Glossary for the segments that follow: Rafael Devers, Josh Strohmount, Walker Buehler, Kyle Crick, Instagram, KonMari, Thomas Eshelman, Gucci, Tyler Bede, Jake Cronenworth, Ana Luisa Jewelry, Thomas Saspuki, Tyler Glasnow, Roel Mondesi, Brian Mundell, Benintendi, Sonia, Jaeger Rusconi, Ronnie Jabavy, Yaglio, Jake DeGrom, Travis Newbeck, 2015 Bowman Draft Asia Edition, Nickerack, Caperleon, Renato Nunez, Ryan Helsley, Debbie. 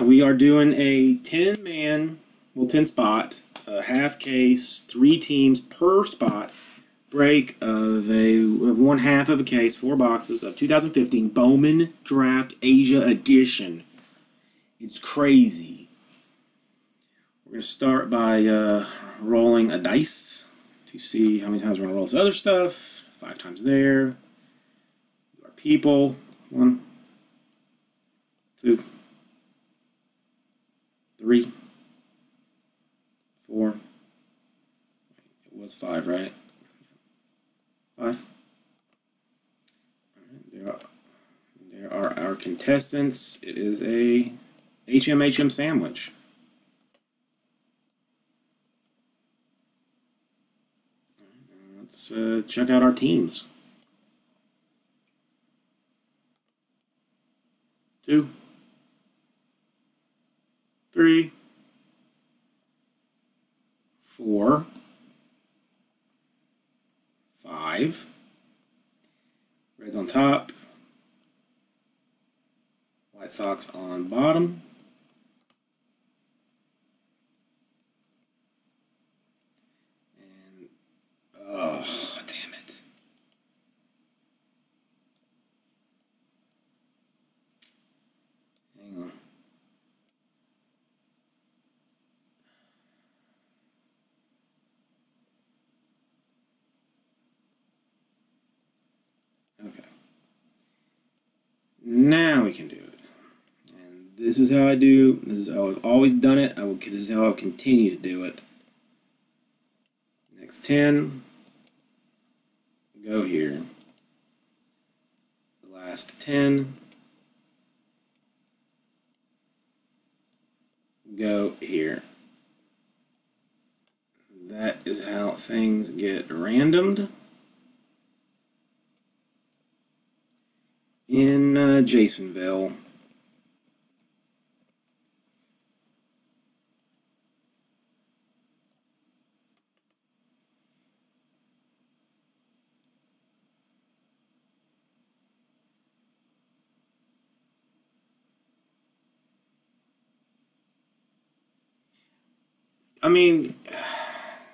now we are doing a 10-man, well, 10-spot, half case, 3 teams per spot break of one half of a case, 4 boxes of 2015 Bowman Draft Asia Edition. It's crazy. We're going to start by rolling a dice to see how many times we're going to roll this other stuff. 5 times there. Our people. 1, 2, 3, 4. It was 5, right? 5. There are our contestants. It is a HMHM sandwich. Let's check out our teams. 2, 3, 4, 5. Reds on top. White Sox on bottom. And oh, damn it. Hang on. Okay. Now we can do it. This is how I do. This is how I've always done it. This is how I'll continue to do it. Next 10. Go here. The last 10. Go here. That is how things get randomed in Jasonville. I mean, if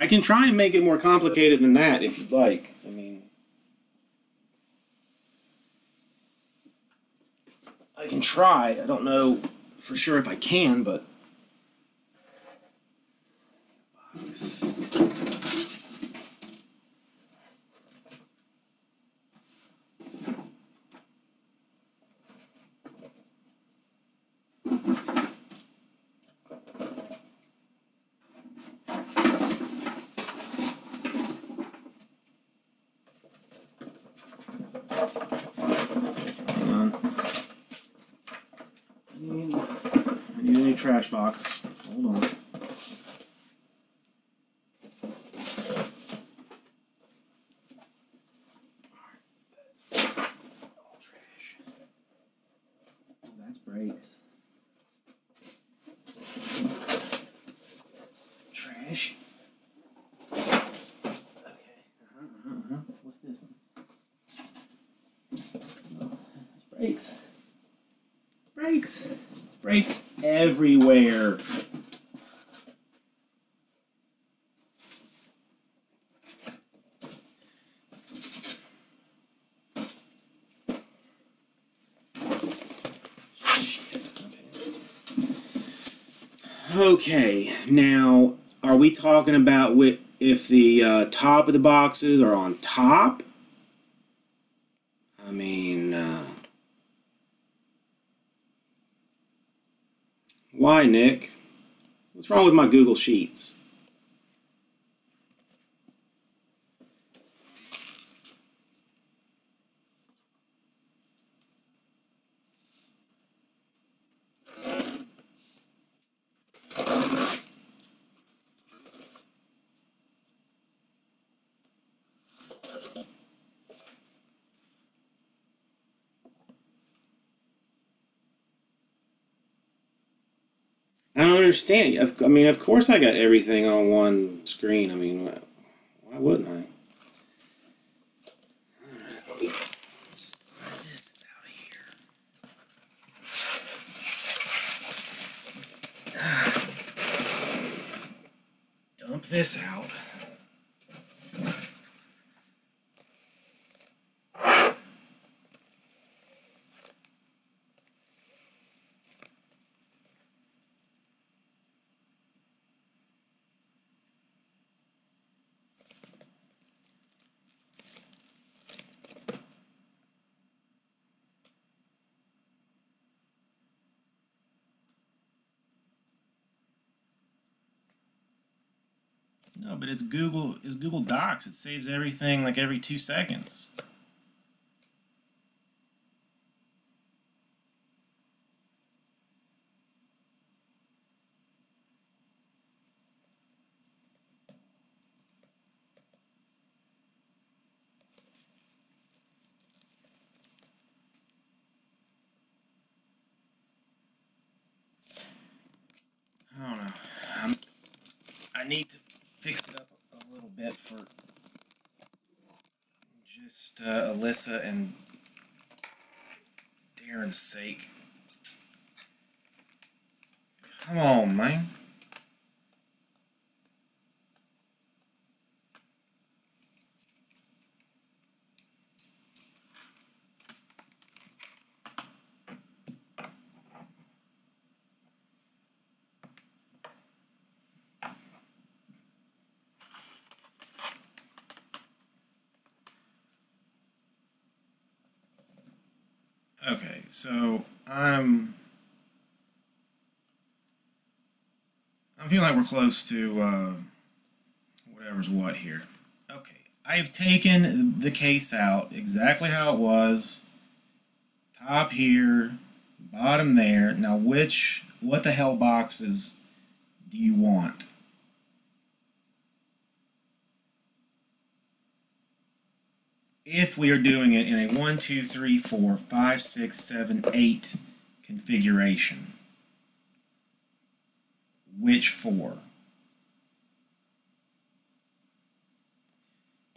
I can try and make it more complicated than that if you'd like. I mean, I can try. I don't know for sure if I can, but trash box. Hold on. That's all trash. That's breaks. That's trash. Okay. What's this one? Oh, that's breaks. Breaks. Breaks everywhere. Okay, now are we talking about if the top of the boxes are on top? I mean, why, Nick? What's wrong with my Google Sheets? I don't understand. I mean, of course I got everything on one screen. I mean, why wouldn't I? this out. No, but it's Google Docs. It saves everything like every 2 seconds. I don't know. I need to fix it up a little bit for just Alyssa and Darren's sake. Come on, man. Okay, so I'm feeling like we're close to whatever's what here. Okay, I've taken the case out exactly how it was. Top here, bottom there. Now what the hell boxes do you want? If we are doing it in a 1, 2, 3, 4, 5, 6, 7, 8 configuration, which four?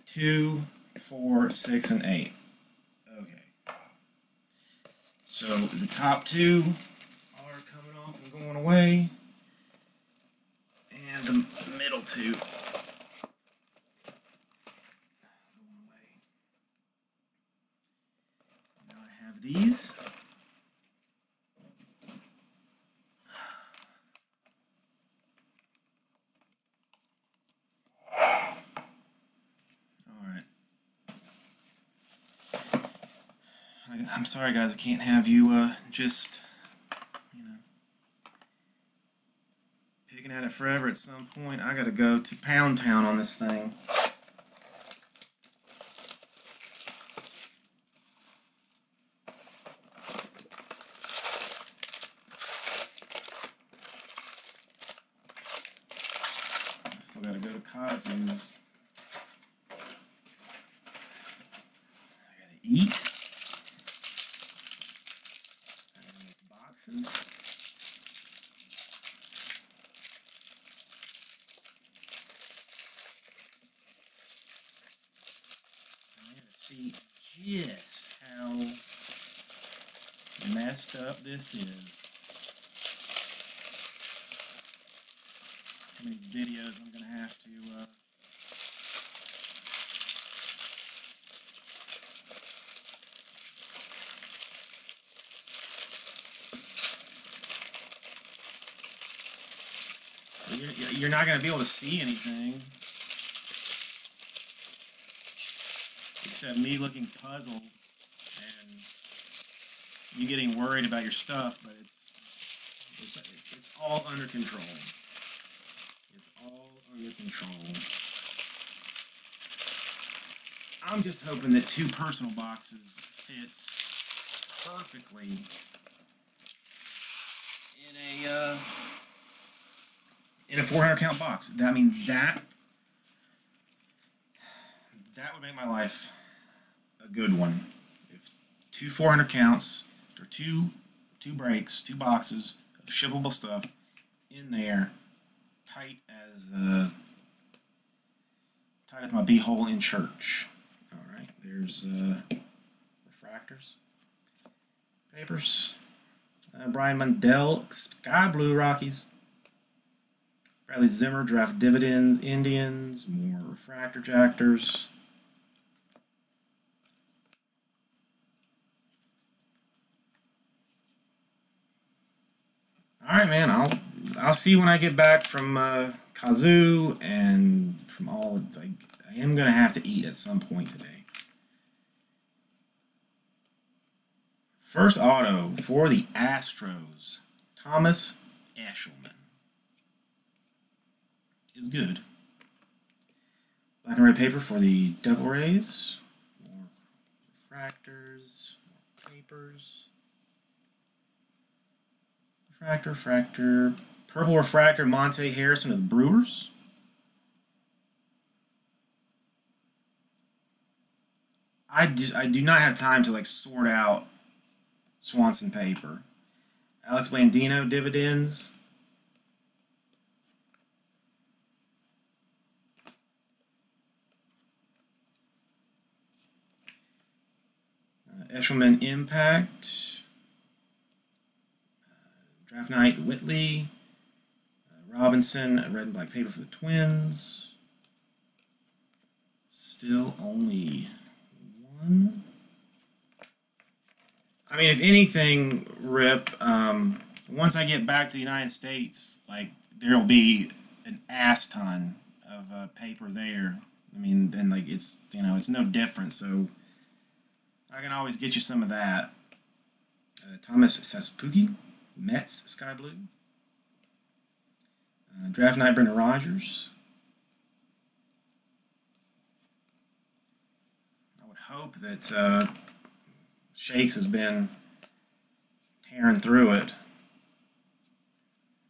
2, 4, 6, and 8. Okay. So the top two are coming off and going away, and the middle two. These. All right. I'm sorry, guys. I can't have you just, you know, picking at it forever. At some point, I gotta go to Pound Town on this thing. This is how many videos I'm going to have to you're not going to be able to see anything except me looking puzzled. You're getting worried about your stuff, but it's all under control. It's all under control. I'm just hoping that two personal boxes fits perfectly in a 400 count box. I mean that would make my life a good one. If two 400 counts. Or two breaks, two boxes of shippable stuff in there, tight as my beehole in church. All right, there's refractors, papers, Brian Mundell, Sky Blue Rockies, Riley Zimmer, draft dividends, Indians, more refractor tractors. All right, man. I'll see when I get back from Kazoo and from all. Like, I am gonna have to eat at some point today. First auto for the Astros, Thomas Eshelman is good. Black and red paper for the Devil Rays. More refractors, more papers. Refractor. Purple refractor, Monte Harrison of the Brewers. I do not have time to like sort out Swanson paper. Alex Blandino, dividends. Eshelman impact. Draft night, Whitley, Robinson, red and black paper for the Twins. Still only one. I mean, if anything, Rip, once I get back to the United States, like, there'll be an ass ton of paper there. I mean, then, like, it's, you know, it's no different, so I can always get you some of that. Thomas Saspuki. Mets, sky blue. Draft night, Brendan Rodgers. I would hope that Shakes has been tearing through it.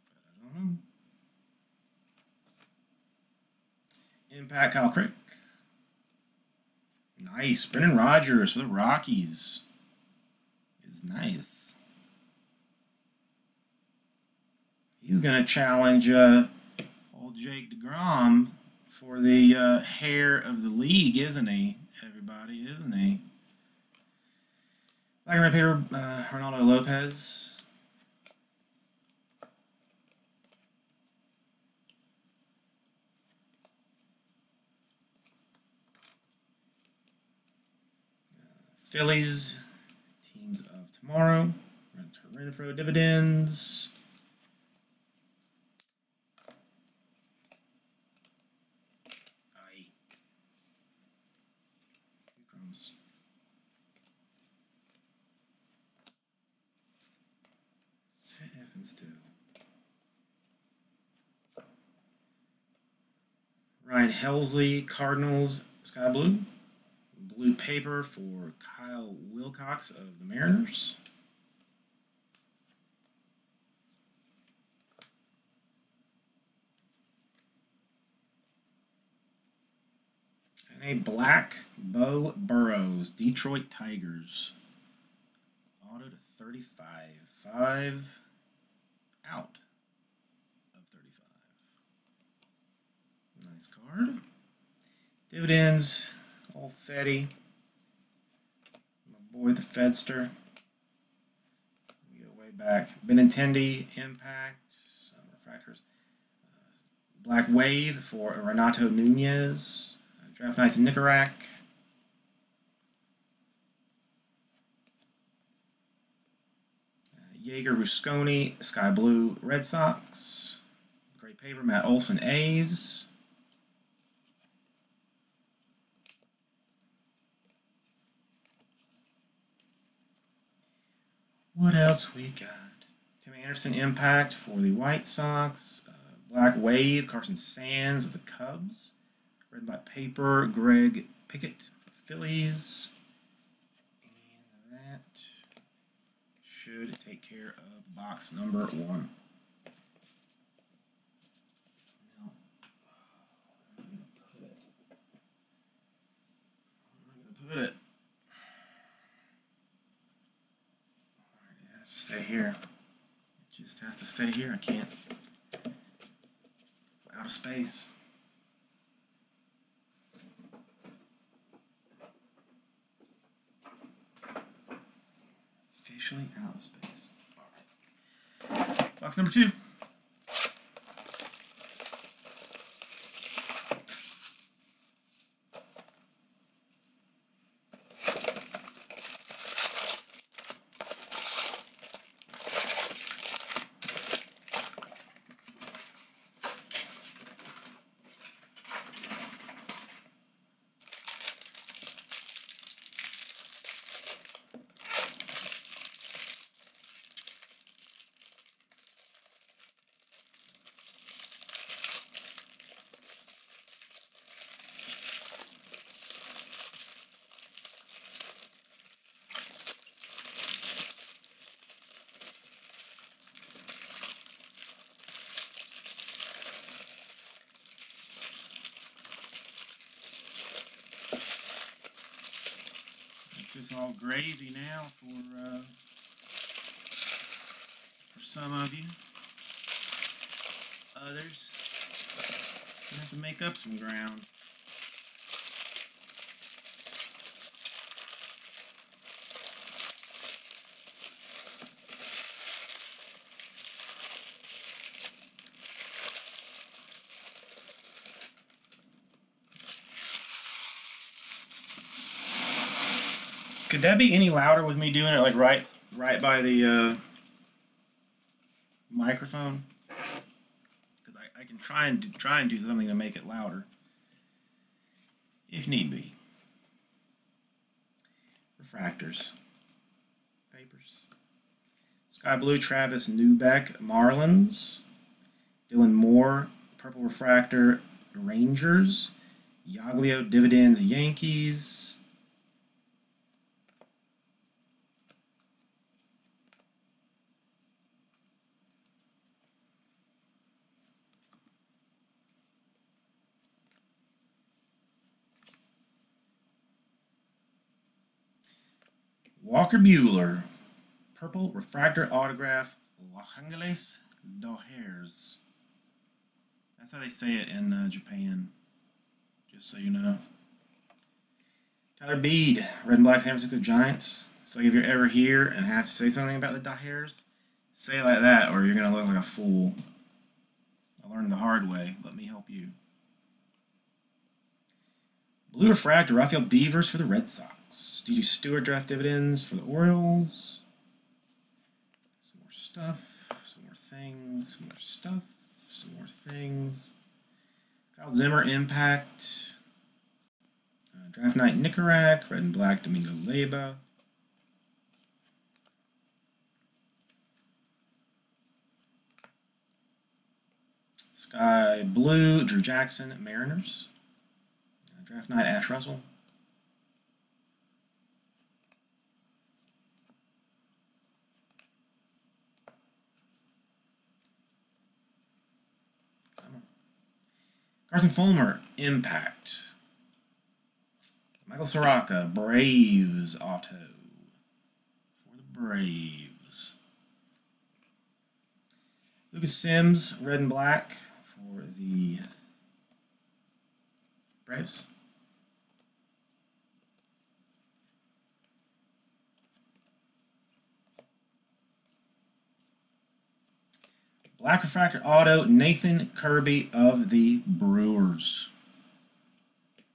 But I don't know. Impact, Kyle Crick. Nice. Brendan Rodgers for the Rockies is nice. He's going to challenge old Jake DeGrom for the hair of the league, isn't he? Everybody, isn't he? Black and red paper, Ronaldo Lopez. Phillies, teams of tomorrow. Renfroe, dividends. Ryan Helsley, Cardinals, sky blue. Blue paper for Kyle Wilcox of the Mariners. And a black Bo Burrows, Detroit Tigers. Auto to 35. 5 out. Card. Dividends, old Fetty, my boy the Fedster. We go way back. Benintendi, impact, some refractors. Black wave for Renato Nunez. Draft nights, Nickerack. Jaeger Rusconi, sky blue, Red Sox. Great paper, Matt Olson, A's. What else we got? Tim Anderson, impact for the White Sox. Black wave, Carson Sands of the Cubs. Red and black paper, Greg Pickett for the Phillies. And that should take care of box number 1. No. I'm going to put it. Stay here. I just have to stay here. I can't. I'm out of space. Officially out of space. All right. Box number 2. It's just all gravy now for some of you. Others, you have to make up some ground. Could that be any louder with me doing it, like right by the microphone? Because I can try and do something to make it louder, if need be. Refractors, papers. Sky Blue, Travis Newbeck, Marlins. Dylan Moore, Purple Refractor, Rangers. Yaglio, Dividends, Yankees. Walker Buehler, Purple Refractor Autograph, Los Angeles Dodgers. That's how they say it in Japan, just so you know. Tyler Bede, Red and Black San Francisco Giants. So if you're ever here and have to say something about the Dodgers, say it like that or you're going to look like a fool. I learned the hard way. Let me help you. Blue Refractor, Rafael Devers for the Red Sox. DJ Stewart, Draft Dividends for the Orioles. Some more stuff, some more things, some more stuff, some more things. Kyle Zimmer, Impact. Draft Night, Nickerack. Red and Black, Domingo Leyba. Sky Blue, Drew Jackson, Mariners. Draft Night, Ash Russell. Carson Fulmer, Impact. Michael Soraka, Braves Auto. For the Braves. Lucas Sims, Red and Black for the Braves. Black Refractor Auto, Nathan Kirby of the Brewers.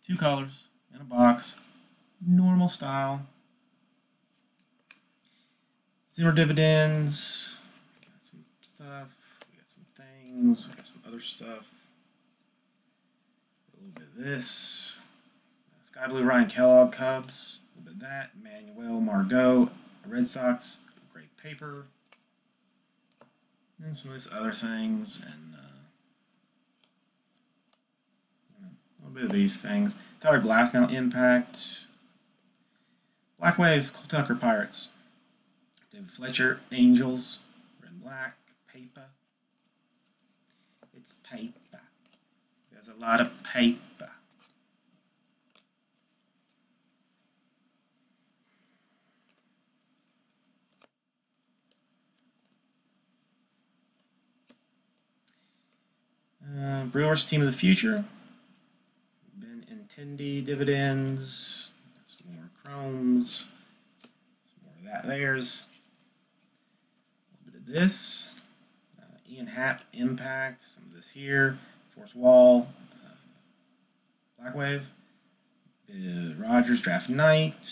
Two colors in a box, normal style. Zimmer Dividends. We got some stuff. We got some things. We got some other stuff. A little bit of this. Sky Blue, Ryan Kellogg, Cubs. A little bit of that. Manuel Margot, Red Sox. Great paper. And some of these other things, and a little bit of these things. Tyler Glasnow, Impact. Black Wave, Cole Tucker, Pirates. David Fletcher, Angels. Red and Black, paper. It's paper. There's a lot of paper. Brewers Team of the Future. Ben Intendi, Dividends. Some more Chromes. Some more of that. There's a little bit of this. Ian Happ, Impact. Some of this here. Fourth Wall. Black Wave. Rogers, Draft Night.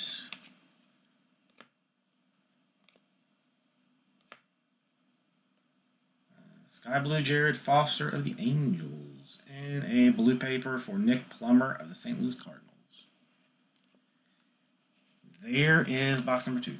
Sky Blue, Jared Foster of the Angels, and a blue paper for Nick Plummer of the St. Louis Cardinals. There is box number 2.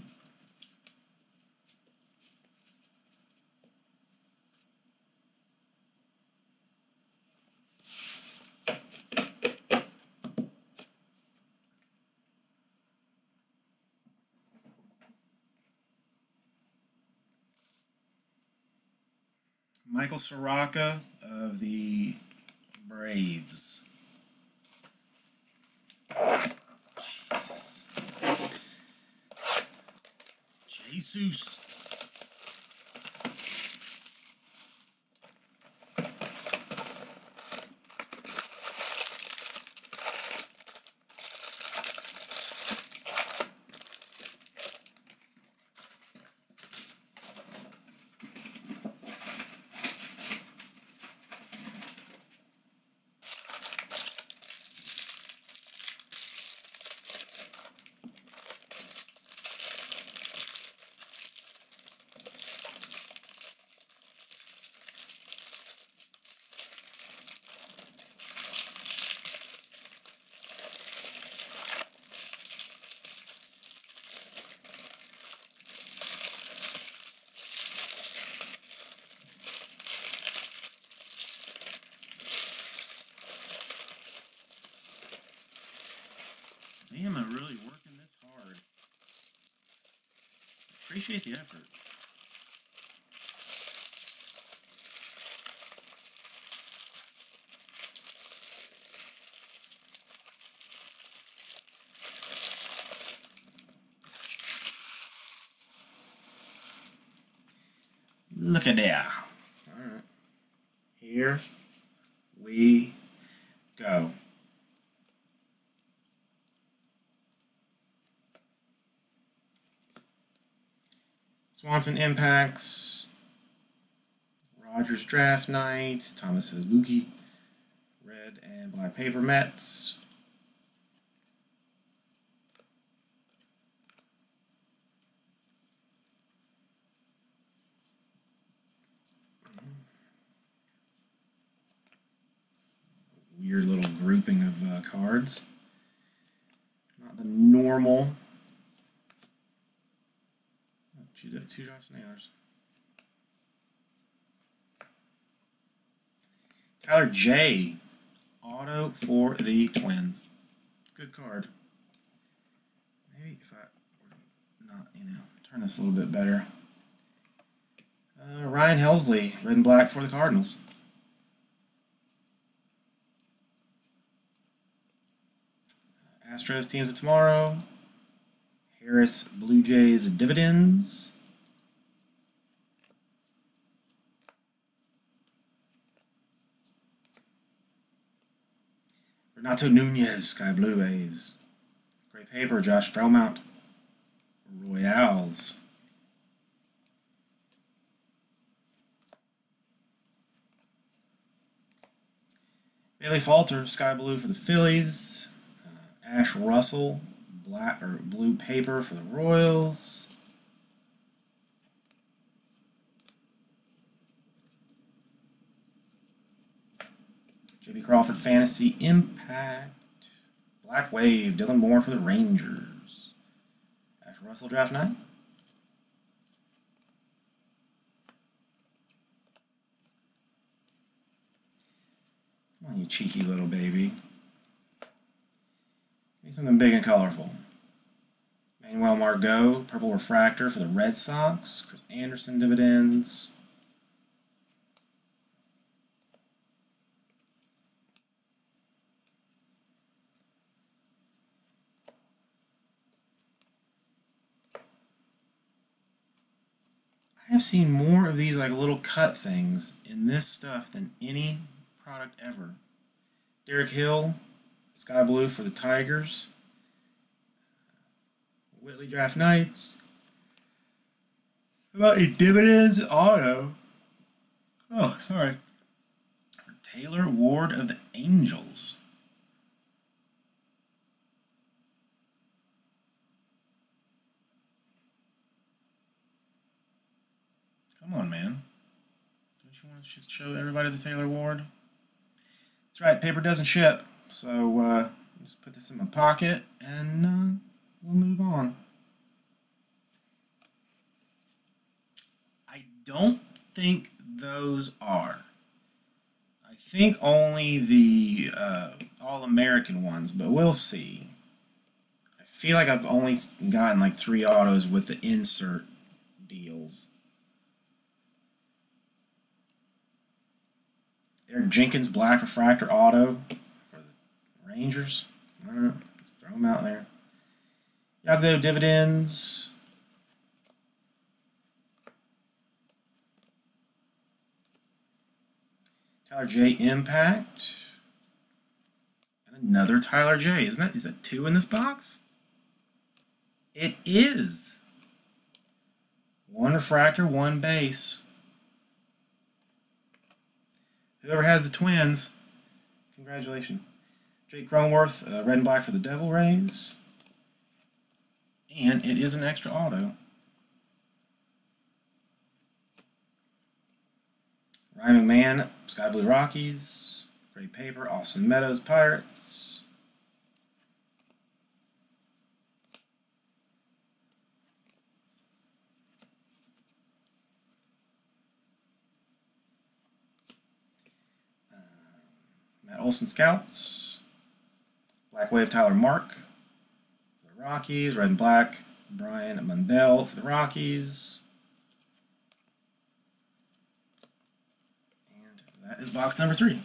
Michael Soraka of the Braves. Jesus. Jesus. Damn, I'm really working this hard. Appreciate the effort. Look at that. All right. Here we go. Swanson Impacts, Rogers Draft Night, Thomas says Mookie, Red and Black Paper Mets. Weird little grouping of cards. Not the normal. Two Josh Naylors. Tyler J. Auto for the Twins. Good card. Maybe if I were not, turn this a little bit better. Ryan Helsley, red and black for the Cardinals. Astros Teams of Tomorrow. Harris Blue Jays Dividends. Renato Nunez, Sky Blue A's. Gray Paper, Josh Strohmount, Royals. Bailey Falter, Sky Blue for the Phillies. Ash Russell, black or blue paper for the Royals. J.B. Crawford, Fantasy Impact. Black Wave, Dylan Moore for the Rangers. Ash Russell, Draft Night. Come on, you cheeky little baby. Give me something big and colorful. Manuel Margot, Purple Refractor for the Red Sox. Chris Anderson, Dividends. I have seen more of these like little cut things in this stuff than any product ever. Derek Hill, Sky Blue for the Tigers. Whitley Draft Nights. How about a Dividends Auto? Oh, sorry. For Taylor Ward of the Angels. Come on, man. Don't you want to show everybody the Taylor Ward? That's right, paper doesn't ship. So, just put this in my pocket, and we'll move on. I don't think those are. I think only the All-American ones, but we'll see. I feel like I've only gotten like 3 autos with the insert deals. Eric Jenkins, Black Refractor Auto for the Rangers. All right, let's throw them out there. Yaddo Dividends. Tyler J Impact. And another Tyler J, isn't it? Is that two in this box? It is. One refractor, one base. Whoever has the Twins, congratulations. Jake Cronenworth, red and black for the Devil Rays. And it is an extra auto. Ryan McMahon, Sky Blue Rockies. Gray Paper, Austin Meadows, Pirates. Matt Olson, Scouts. Black Wave, Tyler Mark for the Rockies. Red and black, Brian Mundell for the Rockies. And that is box number 3.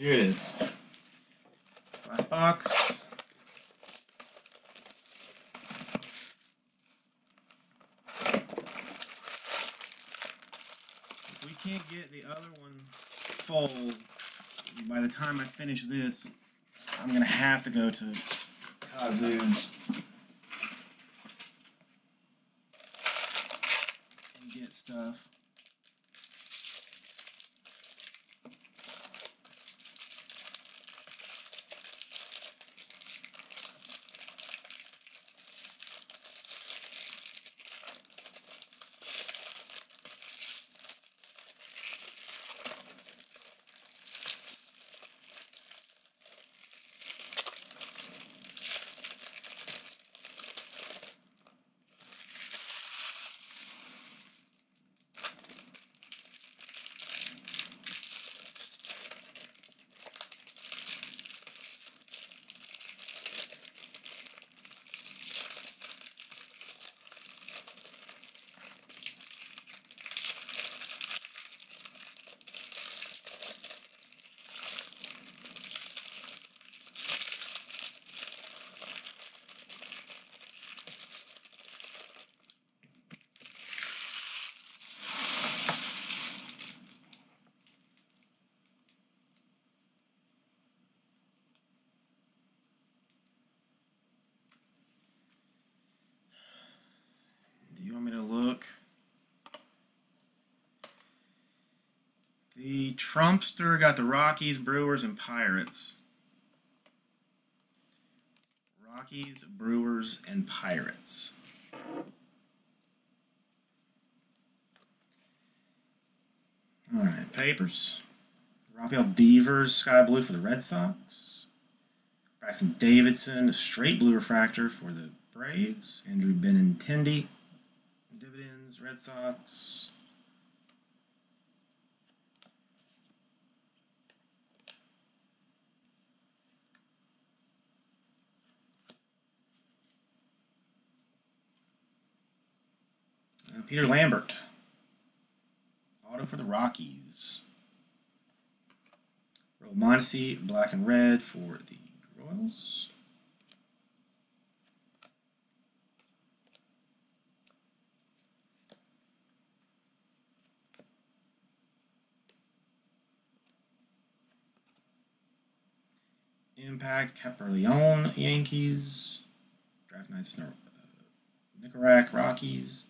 Here it is. Last box. If we can't get the other one full by the time I finish this, I'm going to have to go to Kazoo's and get stuff. The Trumpster got the Rockies, Brewers, and Pirates. Rockies, Brewers, and Pirates. All right, papers. Rafael Devers, sky blue for the Red Sox. Braxton Davidson, straight blue refractor for the Braves. Andrew Benintendi, dividends, Red Sox. Peter Lambert, auto for the Rockies. Roel Mondesi, black and red for the Royals. Impact, Caperleon, Yankees. Draft Nights, Nickarack, Rockies.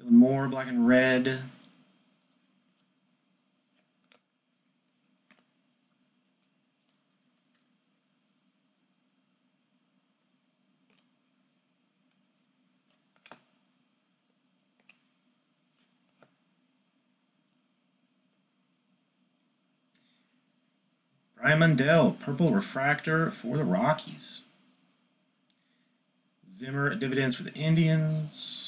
Dylan Moore, black and red. Brian Mundell, purple refractor for the Rockies. Zimmer, dividends for the Indians.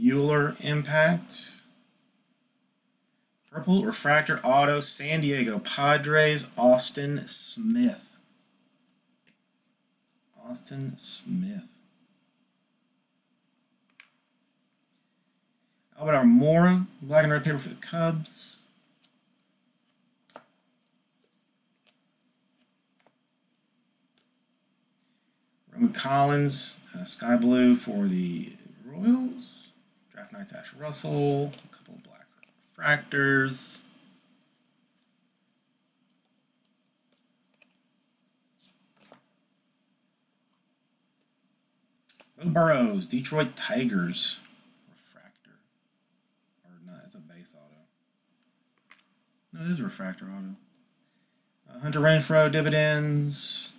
Bueller, Impact. Purple, Refractor, Auto, San Diego Padres, Austin Smith. Austin Smith. Albert Almora, black and red paper for the Cubs. Roman Collins, sky blue for the Royals. Draft Nights, Ash Russell. A couple of black refractors. Will Burroughs, Detroit Tigers. Refractor. Or no, it's a base auto. No, it is a refractor auto. Hunter Renfroe, Dividends.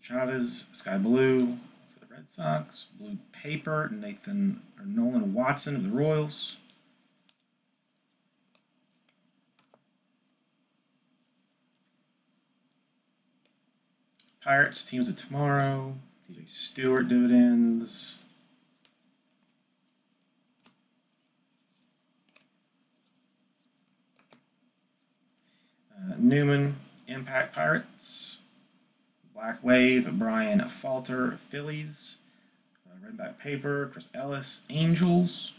Chavez, sky blue for the Red Sox, blue paper, Nathan or Nolan Watson of the Royals. Pirates, Teams of Tomorrow, DJ Stewart, Dividends. Newman, Impact Pirates. Black Wave, Brian Falter, Phillies. Redback Paper, Chris Ellis, Angels.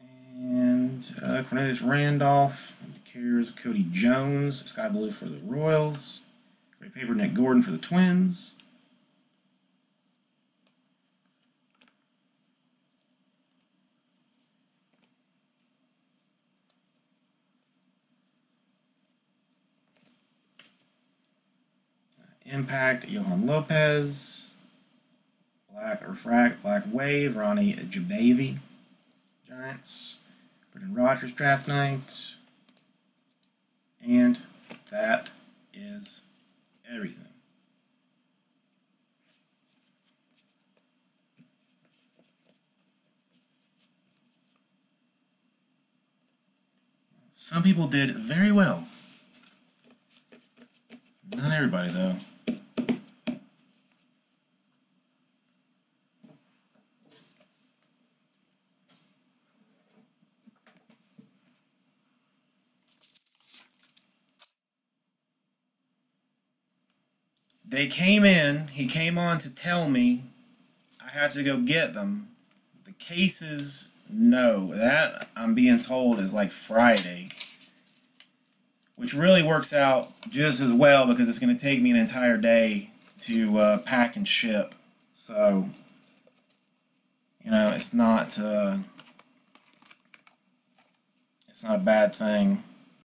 And Cornelius Randolph, Carriers, Cody Jones, sky blue for the Royals. Gray Paper, Nick Gordon for the Twins. Impact, Johan Lopez. Black Refract, Black Wave, Ronnie Jabavy, Giants. Brendan Rodgers, Draft Night. And that is everything. Some people did very well. Not everybody, though. They came in, he came on to tell me I have to go get them. The cases, no. That, I'm being told, is like Friday. Which really works out just as well because it's going to take me an entire day to pack and ship. So, you know, it's not a bad thing.